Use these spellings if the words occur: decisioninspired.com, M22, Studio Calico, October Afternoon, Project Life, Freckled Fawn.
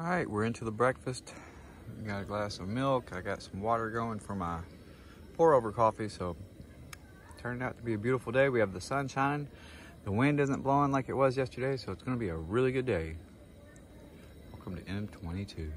All right, we're into the breakfast. I got a glass of milk. I got some water going for my pour over coffee. So it turned out to be a beautiful day. We have the sunshine. The wind isn't blowing like it was yesterday. So it's going to be a really good day. Welcome to M22.